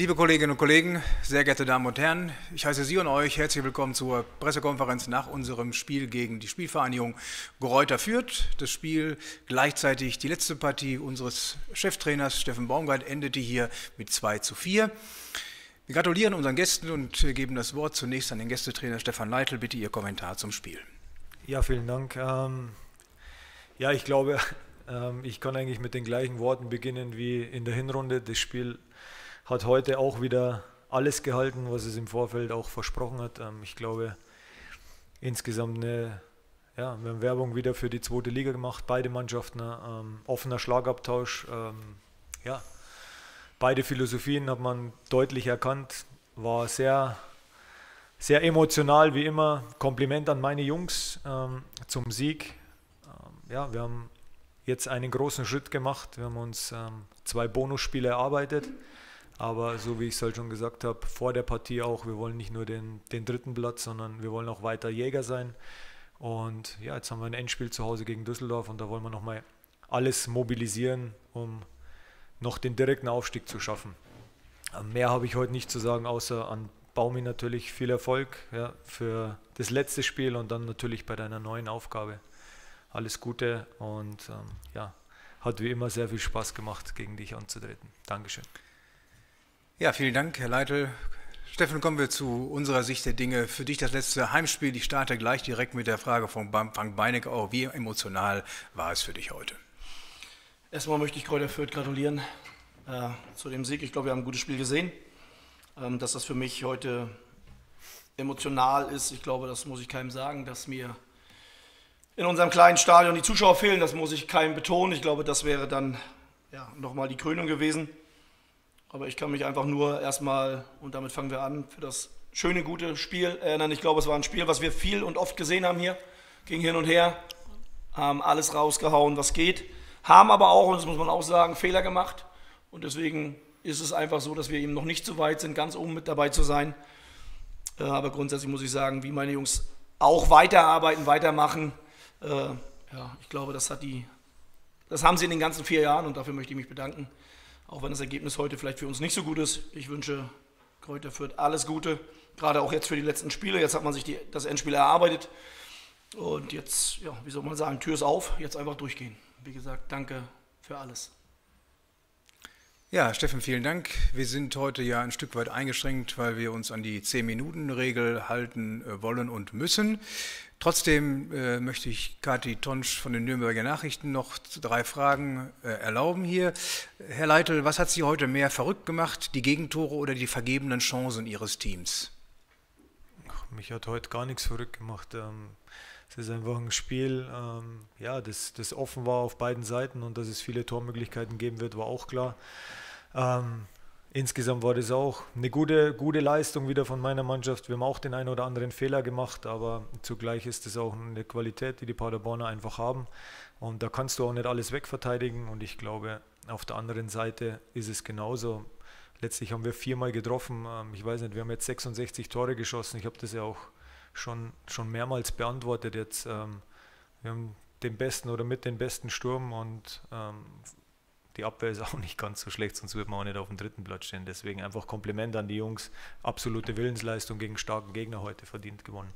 Liebe Kolleginnen und Kollegen, sehr geehrte Damen und Herren, ich heiße Sie und euch herzlich willkommen zur Pressekonferenz nach unserem Spiel gegen die Spielvereinigung Greuther Fürth. Das Spiel, gleichzeitig die letzte Partie unseres Cheftrainers Steffen Baumgart, endete hier mit 2:4. Wir gratulieren unseren Gästen und geben das Wort zunächst an den Gästetrainer Stefan Leitl. Bitte Ihr Kommentar zum Spiel. Ja, vielen Dank. Ja, ich glaube, ich kann eigentlich mit den gleichen Worten beginnen wie in der Hinrunde. Das Spiel hat heute auch wieder alles gehalten, was es im Vorfeld auch versprochen hat. Ich glaube, insgesamt wir haben Werbung wieder für die zweite Liga gemacht, beide Mannschaften, offener Schlagabtausch. Beide Philosophien hat man deutlich erkannt, war sehr, sehr emotional wie immer. Kompliment an meine Jungs zum Sieg. Ja, wir haben jetzt einen großen Schritt gemacht, wir haben uns zwei Bonusspiele erarbeitet. Aber so wie ich es halt schon gesagt habe, vor der Partie auch, wir wollen nicht nur den dritten Platz, sondern wir wollen auch weiter Jäger sein. Und ja, jetzt haben wir ein Endspiel zu Hause gegen Düsseldorf und da wollen wir nochmal alles mobilisieren, um noch den direkten Aufstieg zu schaffen. Mehr habe ich heute nicht zu sagen, außer an Baumi natürlich viel Erfolg für das letzte Spiel und dann natürlich bei deiner neuen Aufgabe. Alles Gute und hat wie immer sehr viel Spaß gemacht, gegen dich anzutreten. Dankeschön. Ja, vielen Dank, Herr Leitl. Steffen, kommen wir zu unserer Sicht der Dinge. Für dich das letzte Heimspiel. Ich starte gleich direkt mit der Frage von Frank Beinecke. Auch wie emotional war es für dich heute? Erstmal möchte ich Greuther Fürth gratulieren zu dem Sieg. Ich glaube, wir haben ein gutes Spiel gesehen. Dass das für mich heute emotional ist, ich glaube, das muss ich keinem sagen, dass mir in unserem kleinen Stadion die Zuschauer fehlen. Das muss ich keinem betonen. Ich glaube, das wäre dann nochmal die Krönung gewesen. Aber ich kann mich einfach nur erstmal, und damit fangen wir an, für das schöne, gute Spiel erinnern. Ich glaube, es war ein Spiel, was wir viel und oft gesehen haben hier. Ging hin und her, haben alles rausgehauen, was geht. Haben aber auch, und das muss man auch sagen, Fehler gemacht. Und deswegen ist es einfach so, dass wir eben noch nicht so weit sind, ganz oben mit dabei zu sein. Aber grundsätzlich muss ich sagen, wie meine Jungs auch weiterarbeiten, weitermachen. Ich glaube, das haben sie in den ganzen 4 Jahren und dafür möchte ich mich bedanken. Auch wenn das Ergebnis heute vielleicht für uns nicht so gut ist. Ich wünsche Greuther Fürth alles Gute, gerade auch jetzt für die letzten Spiele. Jetzt hat man sich das Endspiel erarbeitet und jetzt, wie soll man sagen, Tür ist auf, jetzt einfach durchgehen. Wie gesagt, danke für alles. Ja, Steffen, vielen Dank. Wir sind heute ja ein Stück weit eingeschränkt, weil wir uns an die 10-Minuten-Regel halten wollen und müssen. Trotzdem möchte ich Kathi Tonsch von den Nürnberger Nachrichten noch 3 Fragen erlauben hier. Herr Leitl, was hat Sie heute mehr verrückt gemacht, die Gegentore oder die vergebenen Chancen Ihres Teams? Ach, mich hat heute gar nichts verrückt gemacht. Es ist einfach ein Spiel, das offen war auf beiden Seiten und dass es viele Tormöglichkeiten geben wird, war auch klar. Insgesamt war das auch eine gute Leistung wieder von meiner Mannschaft. Wir haben auch den einen oder anderen Fehler gemacht, aber zugleich ist das auch eine Qualität, die die Paderborner einfach haben. Und da kannst du auch nicht alles wegverteidigen und ich glaube, auf der anderen Seite ist es genauso. Letztlich haben wir 4-mal getroffen. Ich weiß nicht, wir haben jetzt 66 Tore geschossen. Ich habe das ja auch schon mehrmals beantwortet jetzt. Wir haben den besten oder mit den besten Sturm und die Abwehr ist auch nicht ganz so schlecht, sonst wird man auch nicht auf dem dritten Platz stehen. Deswegen einfach Kompliment an die Jungs. Absolute Willensleistung gegen starken Gegner heute verdient gewonnen.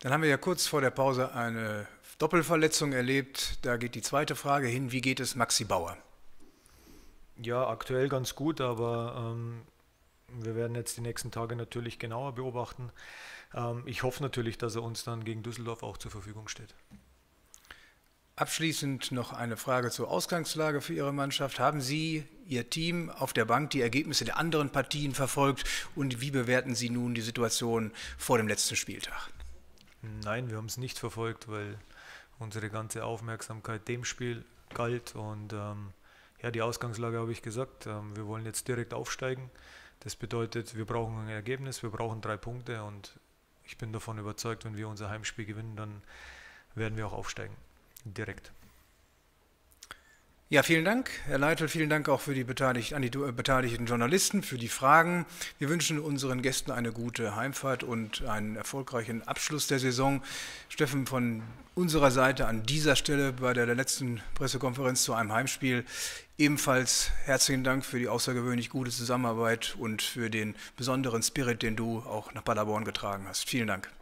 Dann haben wir ja kurz vor der Pause eine Doppelverletzung erlebt. Da geht die 2. Frage hin. Wie geht es Maxi Bauer? Ja, aktuell ganz gut, aber wir werden jetzt die nächsten Tage natürlich genauer beobachten. Ich hoffe natürlich, dass er uns dann gegen Düsseldorf auch zur Verfügung steht. Abschließend noch eine Frage zur Ausgangslage für Ihre Mannschaft. Haben Sie, Ihr Team auf der Bank, die Ergebnisse der anderen Partien verfolgt und wie bewerten Sie nun die Situation vor dem letzten Spieltag? Nein, wir haben es nicht verfolgt, weil unsere ganze Aufmerksamkeit dem Spiel galt. Und die Ausgangslage habe ich gesagt, wir wollen jetzt direkt aufsteigen. Das bedeutet, wir brauchen ein Ergebnis, wir brauchen 3 Punkte und ich bin davon überzeugt, wenn wir unser Heimspiel gewinnen, dann werden wir auch aufsteigen. Direkt. Ja, vielen Dank, Herr Leitl, vielen Dank auch für die beteiligten Journalisten, für die Fragen. Wir wünschen unseren Gästen eine gute Heimfahrt und einen erfolgreichen Abschluss der Saison. Steffen, von unserer Seite an dieser Stelle bei der letzten Pressekonferenz zu einem Heimspiel ebenfalls herzlichen Dank für die außergewöhnlich gute Zusammenarbeit und für den besonderen Spirit, den du auch nach Paderborn getragen hast. Vielen Dank.